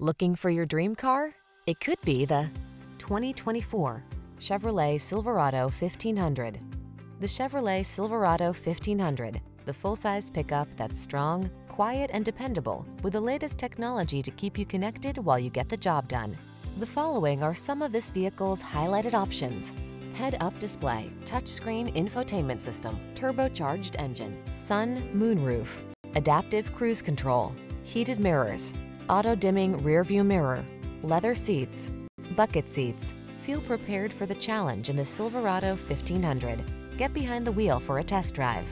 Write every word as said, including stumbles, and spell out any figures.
Looking for your dream car? It could be the twenty twenty-four Chevrolet Silverado fifteen hundred. The Chevrolet Silverado fifteen hundred, the full-size pickup that's strong, quiet, and dependable, with the latest technology to keep you connected while you get the job done. The following are some of this vehicle's highlighted options: head-up display, touchscreen infotainment system, turbocharged engine, sun, moonroof, adaptive cruise control, heated mirrors, auto-dimming rearview mirror, leather seats, bucket seats. Feel prepared for the challenge in the Silverado fifteen hundred. Get behind the wheel for a test drive.